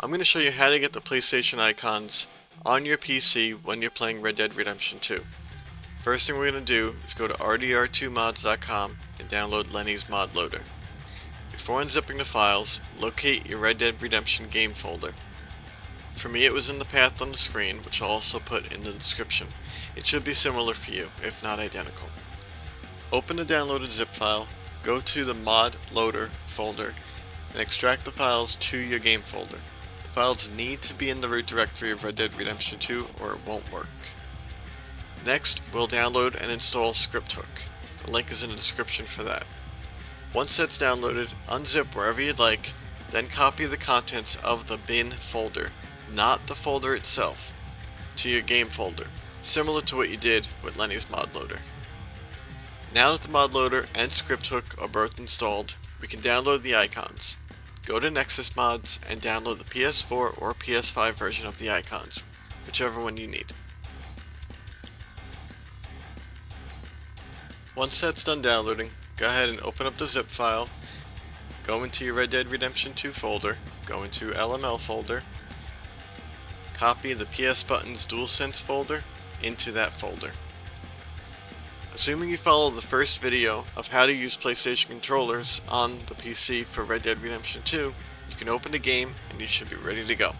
I'm going to show you how to get the PlayStation icons on your PC when you're playing Red Dead Redemption 2. First thing we're going to do is go to rdr2mods.com and download Lenny's Mod Loader. Before unzipping the files, locate your Red Dead Redemption game folder. For me it was in the path on the screen, which I'll also put in the description. It should be similar for you, if not identical. Open the downloaded zip file, go to the Mod Loader folder, and extract the files to your game folder. The files need to be in the root directory of Red Dead Redemption 2 or it won't work. Next, we'll download and install ScriptHook. The link is in the description for that. Once that's downloaded, unzip wherever you'd like, then copy the contents of the bin folder, not the folder itself, to your game folder, similar to what you did with Lenny's Mod Loader. Now that the Mod Loader and ScriptHook are both installed, we can download the icons. Go to Nexus Mods and download the PS4 or PS5 version of the icons, whichever one you need. Once that's done downloading, go ahead and open up the zip file, go into your Red Dead Redemption 2 folder, go into LML folder, copy the PS Buttons Dualsense folder into that folder. Assuming you follow the first video of how to use PlayStation controllers on the PC for Red Dead Redemption 2, you can open the game and you should be ready to go.